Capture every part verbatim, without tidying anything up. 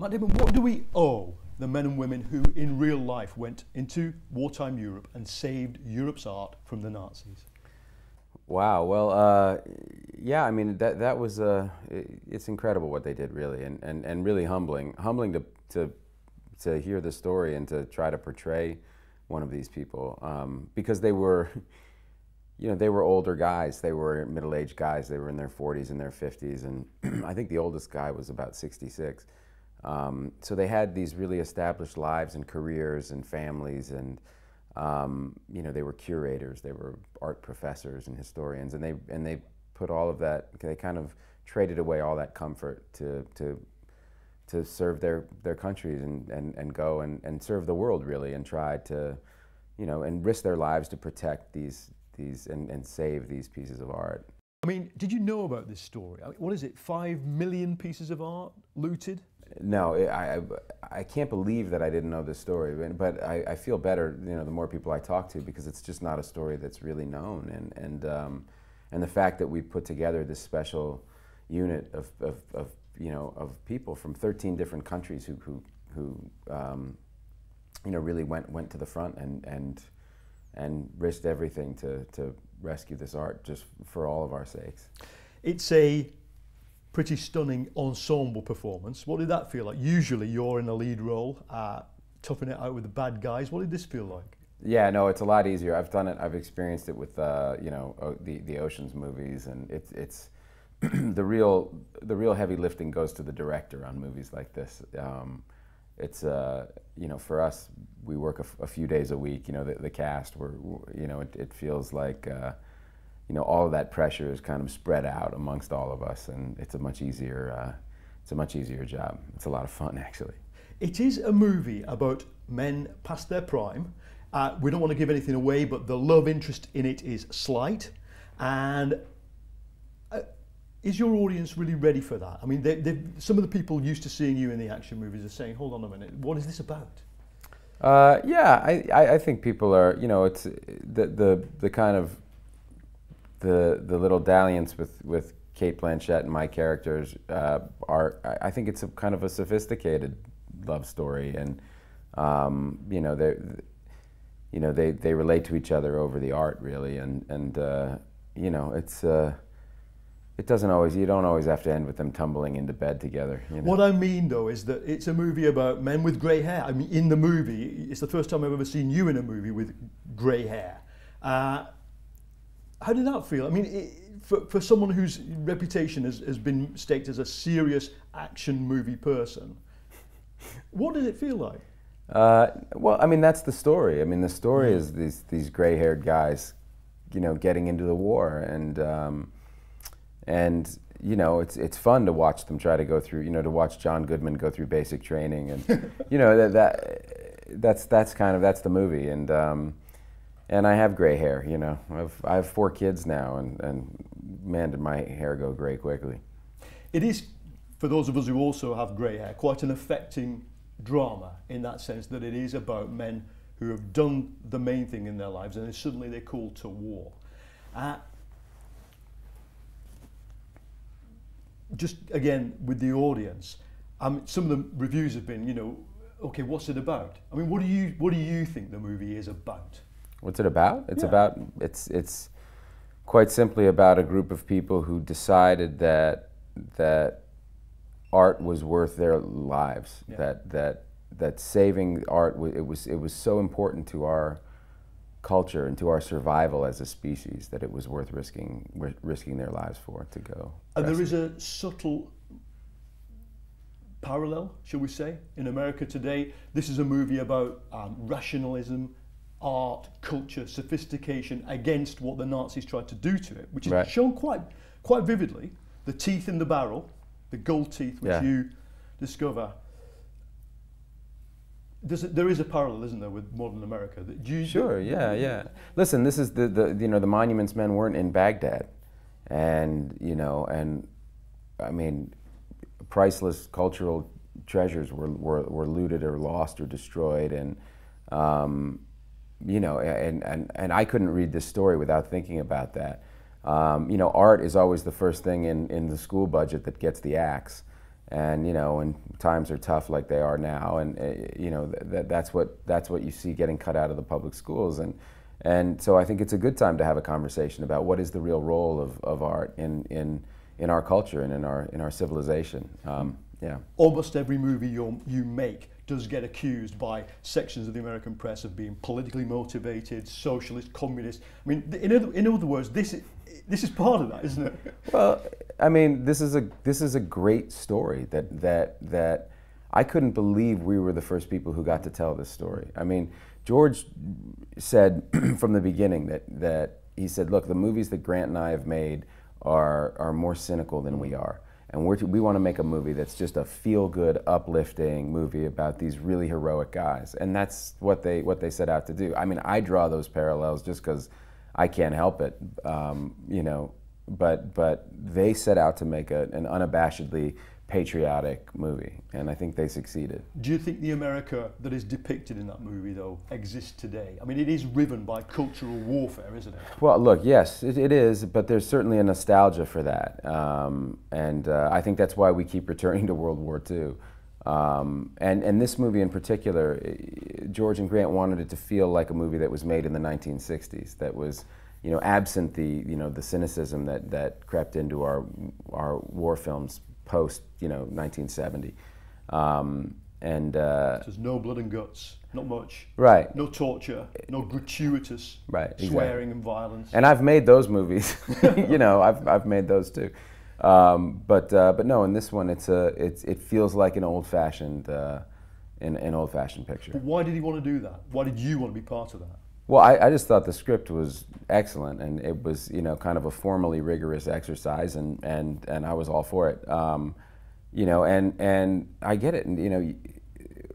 Matt Damon, what do we owe the men and women who in real life went into wartime Europe and saved Europe's art from the Nazis? Wow, well, uh, yeah, I mean, that that was, uh, it's incredible what they did, really, and, and, and really humbling. Humbling to, to, to hear the story and to try to portray one of these people, um, because they were, you know, they were older guys. They were middle-aged guys. They were in their forties and their fifties, and I think the oldest guy was about sixty-six. Um, so they had these really established lives and careers and families, and um, you know, they were curators, they were art professors and historians, and they and they put all of that. They kind of traded away all that comfort to to to serve their their countries and and and go and and serve the world, really, and try to, you know, and risk their lives to protect these these and and save these pieces of art. I mean, did you know about this story? I mean, what is it? Five million pieces of art looted. No, I, I, I can't believe that I didn't know this story, but I, I feel better, you know, the more people I talk to, because it's just not a story that's really known, and and um, and the fact that we put together this special unit of, of, of you know of people from thirteen different countries who who who um, you know really went went to the front and and and risked everything to to rescue this art just for all of our sakes. It's a pretty stunning ensemble performance. What did that feel like? Usually you're in a lead role, uh, toughing it out with the bad guys. What did this feel like? Yeah, no, it's a lot easier. I've done it, I've experienced it with, uh, you know, o the, the Oceans movies, and it's, it's the, real, the real heavy lifting goes to the director on movies like this. Um, it's, uh, you know, for us, we work a, f a few days a week, you know, the, the cast, we're, you know, it, it feels like, uh, you know, all of that pressure is kind of spread out amongst all of us, and it's a much easier, uh, it's a much easier job. It's a lot of fun, actually. It is a movie about men past their prime. Uh, we don't want to give anything away, but the love interest in it is slight. And uh, is your audience really ready for that? I mean, they, they, some of the people used to seeing you in the action movies are saying, "Hold on a minute, what is this about?" Uh, yeah, I, I, I think people are, you know, it's the the the kind of The, the little dalliance with, with Kate Blanchett and my characters uh, are, I think it's a kind of a sophisticated love story, and um, you know, they, you know, they, they relate to each other over the art, really, and, and uh, you know, it's, uh, it doesn't always, you don't always have to end with them tumbling into bed together. You know? What I mean, though, is that it's a movie about men with grey hair. I mean, in the movie, it's the first time I've ever seen you in a movie with grey hair. Uh, How did that feel? I mean, it, for, for someone whose reputation has, has been staked as a serious action movie person, what did it feel like? Uh, well, I mean, that's the story. I mean, the story is these, these gray-haired guys, you know, getting into the war, and, um, and you know, it's, it's fun to watch them try to go through, you know, to watch John Goodman go through basic training, and, you know, that, that, that's, that's kind of, that's the movie, and, um, and I have gray hair, you know. I've, I have four kids now, and, and man, did my hair go gray quickly. It is, for those of us who also have gray hair, quite an affecting drama in that sense that it is about men who have done the main thing in their lives, and then suddenly they're called to war. Uh, just again, with the audience, um, some of the reviews have been, you know, okay, what's it about? I mean, what do you, what do you think the movie is about? What's it about? It's yeah. about, it's, it's quite simply about a group of people who decided that, that art was worth their lives, yeah. that, that, that saving art, it was, it was so important to our culture and to our survival as a species that it was worth risking, risking their lives for, to go. And there is a subtle parallel, shall we say, in America today. This is a movie about um, rationalism, art, culture, sophistication against what the Nazis tried to do to it, which is right. shown quite quite vividly. The teeth in the barrel, the gold teeth, which yeah. you discover. There's a, there is a parallel, isn't there, with modern America? That you, sure, yeah, yeah. Listen, this is the, the, you know, the monuments men weren't in Baghdad. And, you know, and I mean, priceless cultural treasures were, were, were looted or lost or destroyed, and, um, you know, and, and, and I couldn't read this story without thinking about that. Um, you know, art is always the first thing in, in the school budget that gets the axe. And you know, when times are tough like they are now, and uh, you know that that's what that's what you see getting cut out of the public schools, and and so I think it's a good time to have a conversation about what is the real role of, of art in in in our culture and in our in our civilization. Um, yeah. Almost every movie you you make does get accused by sections of the American press of being politically motivated, socialist, communist. I mean, in other, in other words, this is, this is part of that, isn't it? Well, I mean, this is a this is a great story that that that I couldn't believe we were the first people who got to tell this story. I mean, George said from the beginning that that he said, look, the movies that Grant and I have made are are more cynical than we are. And we're to, we want to make a movie that's just a feel-good, uplifting movie about these really heroic guys, and that's what they what they set out to do. I mean, I draw those parallels just because I can't help it, um, you know. But but they set out to make a, an unabashedly patriotic movie, and I think they succeeded. Do you think the America that is depicted in that movie, though, exists today? I mean, it is riven by cultural warfare, isn't it? Well, look, yes, it, it is, but there's certainly a nostalgia for that. Um, and uh, I think that's why we keep returning to World War Two. Um, and, and this movie in particular, George and Grant wanted it to feel like a movie that was made in the nineteen sixties, that was, you know, absent the, you know, the cynicism that, that crept into our, our war films post, you know, nineteen seventy, um, and uh, so there's no blood and guts, not much, right? No torture, no gratuitous, right? Swearing exactly. and violence. And I've made those movies, you know, I've I've made those too, um, but uh, but no, in this one, it's a it's it feels like an old-fashioned, uh, an, an old-fashioned picture. But why did he want to do that? Why did you want to be part of that? Well, I, I just thought the script was excellent, and it was, you know, kind of a formally rigorous exercise, and and, and I was all for it, um, you know, and and I get it, and you know,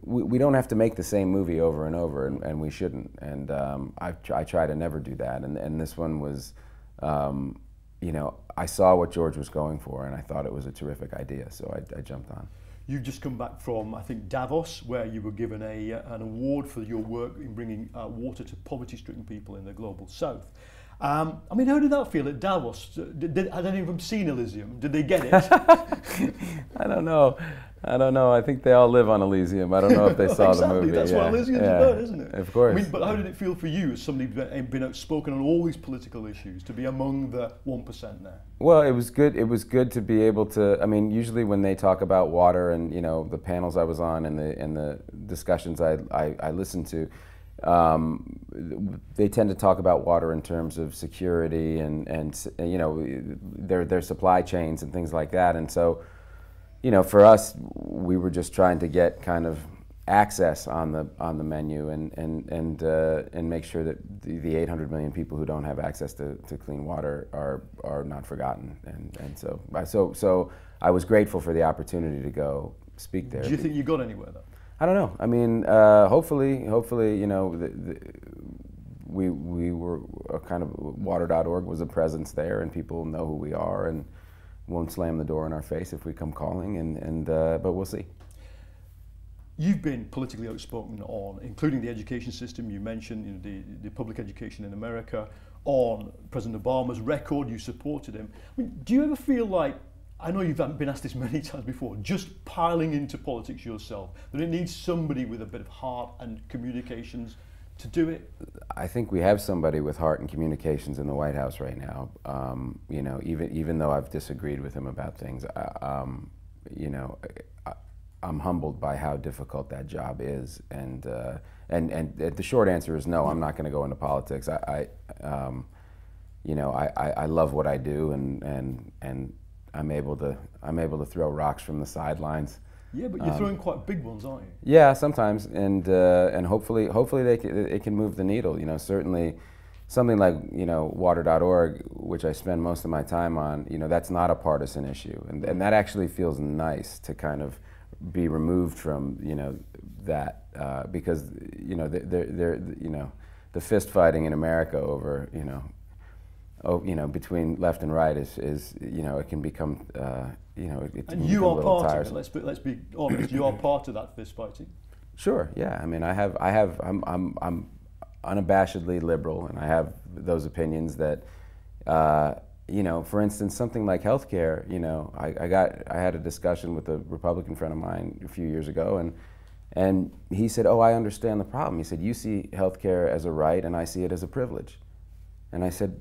we, we don't have to make the same movie over and over, and, and we shouldn't, and um, I, I try to never do that, and, and this one was, um, you know, I saw what George was going for, and I thought it was a terrific idea, so I, I jumped on. You've just come back from, I think, Davos, where you were given a, an award for your work in bringing uh, water to poverty-stricken people in the global south. Um, I mean, how did that feel at Davos? Did, did, had any of them seen Elysium? Did they get it? I don't know. I don't know. I think they all live on Elysium. I don't know if they saw exactly. the movie. That's yeah. what Elysium's yeah. about, isn't it? Of course. I mean, but how did it feel for you as somebody who's been outspoken on all these political issues to be among the one percent there? Well, it was good. It was good to be able to. I mean, usually when they talk about water and, you know, the panels I was on and the and the discussions I I, I listened to, um, they tend to talk about water in terms of security and and you know their their supply chains and things like that, and so. You know, for us, we were just trying to get kind of access on the on the menu and and and uh, and make sure that the, the eight hundred million people who don't have access to, to clean water are are not forgotten. And and so so so I was grateful for the opportunity to go speak there. Do you think you got anywhere though? I don't know. I mean, uh, hopefully, hopefully, you know, the, the, we we were kind of water dot org was a presence there, and people know who we are and. Won't slam the door in our face if we come calling, and, and uh, but we'll see. You've been politically outspoken on, including the education system, you mentioned, you know, the, the public education in America, on President Obama's record, you supported him. I mean, do you ever feel like, I know you've been asked this many times before, just piling into politics yourself, that it needs somebody with a bit of heart and communications to do it? I think we have somebody with heart and communications in the White House right now. Um, you know, even even though I've disagreed with him about things, I, um, you know, I, I'm humbled by how difficult that job is. And uh, and and the short answer is no. I'm not going to go into politics. I, I um, you know, I, I, I love what I do, and and and I'm able to I'm able to throw rocks from the sidelines. Yeah, but you're throwing um, quite big ones, aren't you? Yeah, sometimes, and uh, and hopefully, hopefully they can, it can move the needle. You know, certainly, something like you know water dot org, which I spend most of my time on. You know, that's not a partisan issue, and and that actually feels nice to kind of be removed from you know that uh, because you know they're they're you know the fist fighting in America over you know oh you know between left and right is is you know it can become. Uh, You know, it, and you are part tiresome. of it. Let's be, let's be honest. You are part of that fist fighting. Sure. Yeah. I mean, I have. I have. I'm. I'm. I'm unabashedly liberal, and I have those opinions that, uh, you know, for instance, something like healthcare, you know, I, I got, I had a discussion with a Republican friend of mine a few years ago, and and he said, "Oh, I understand the problem." He said, "You see healthcare as a right, and I see it as a privilege." And I said,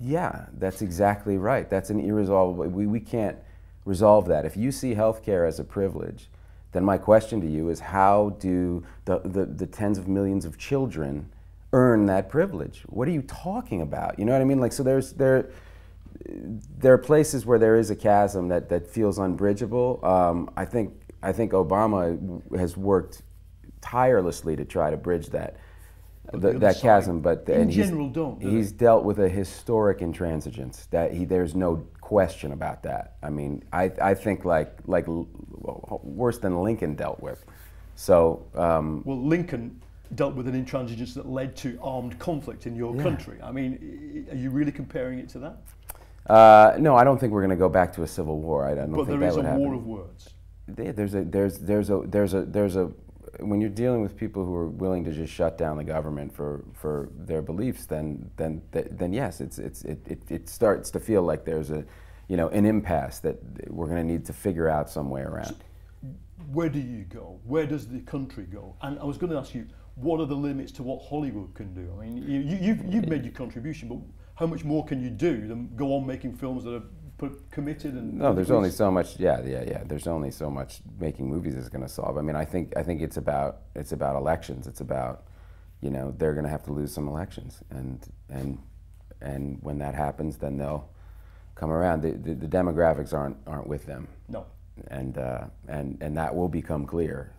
"Yeah, that's exactly right. That's an irresolvable. We we can't resolve that. If you see healthcare as a privilege, then my question to you is, how do the the, the tens of millions of children earn that privilege? What are you talking about? You know what I mean? Like, so there's there." There are places where there is a chasm that, that feels unbridgeable. Um, I think I think Obama has worked tirelessly to try to bridge that the, that side, chasm, but the, in and general, he's, don't. Do he's dealt with a historic intransigence that he, there's no question about that. I mean, I I think like like worse than Lincoln dealt with. So um, well, Lincoln dealt with an intransigence that led to armed conflict in your yeah. country. I mean, are you really comparing it to that? Uh, no, I don't think we're going to go back to a civil war. I, I don't but think that would happen. But there is a war of words. There's a, there's, there's a, there's a, there's a, when you're dealing with people who are willing to just shut down the government for, for their beliefs, then, then, then yes, it's, it's, it, it, it starts to feel like there's a, you know, an impasse that we're going to need to figure out some way around. So where do you go? Where does the country go? And I was going to ask you, what are the limits to what Hollywood can do? I mean, you, you've, you've made your contribution, but how much more can you do than go on making films that are put, committed? And no, there's only so much. Yeah, yeah, yeah. There's only so much making movies is going to solve. I mean, I think I think it's about it's about elections. It's about, you know, they're going to have to lose some elections, and and and when that happens, then they'll come around. The the, the demographics aren't aren't with them. No. And uh, and and that will become clear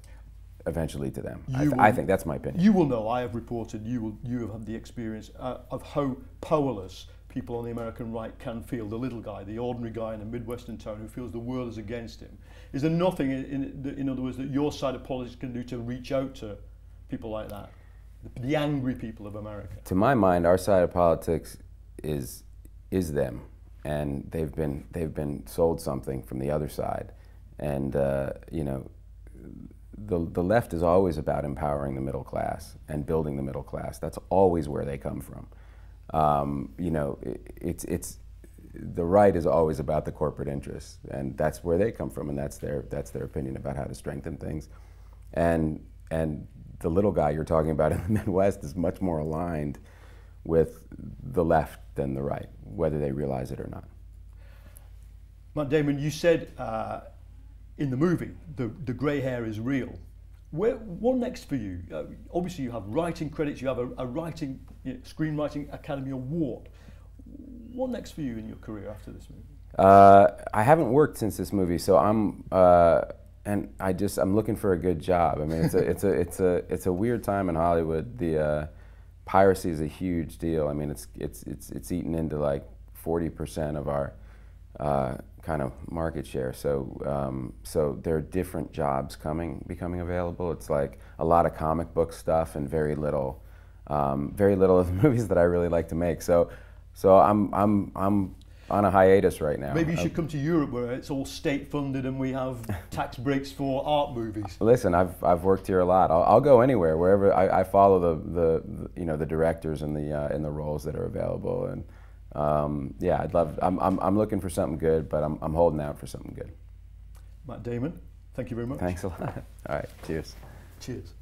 eventually to them. I, th will, I think that's my opinion. You will know, I have reported, you will, you have had the experience uh, of how powerless people on the American right can feel, the little guy, the ordinary guy in a Midwestern town who feels the world is against him. Is there nothing, in, in, in other words, that your side of politics can do to reach out to people like that, the, the angry people of America? To my mind, our side of politics is, is them, and they've been, they've been sold something from the other side. And, uh, you know, The, the left is always about empowering the middle class and building the middle class. That's always where they come from. Um, you know, it, it's, it's, the right is always about the corporate interests, and that's where they come from, and that's their, that's their opinion about how to strengthen things. And, and the little guy you're talking about in the Midwest is much more aligned with the left than the right, whether they realize it or not. Matt Damon, you said, uh, in the movie, the, the grey hair is real. Where, what next for you? Uh, obviously you have writing credits, you have a, a writing, you know, Screenwriting Academy Award. What next for you in your career after this movie? Uh, I haven't worked since this movie, so I'm, uh, and I just, I'm looking for a good job. I mean, it's a, it's a, it's a, it's a weird time in Hollywood. The uh, piracy is a huge deal. I mean, it's, it's, it's, it's eaten into like forty percent of our uh, kind of market share, so um, so there are different jobs coming becoming available. It's like a lot of comic book stuff and very little, um, very little of the movies that I really like to make. So, so I'm I'm I'm on a hiatus right now. Maybe you should uh, come to Europe where it's all state funded and we have tax breaks for art movies. Listen, I've I've worked here a lot. I'll, I'll go anywhere wherever I, I follow the, the the you know the directors and the uh, and the roles that are available and. Um, yeah, I'd love. I'm, I'm, I'm looking for something good, but I'm, I'm holding out for something good. Matt Damon, thank you very much. Thanks a lot. All right, cheers. Cheers.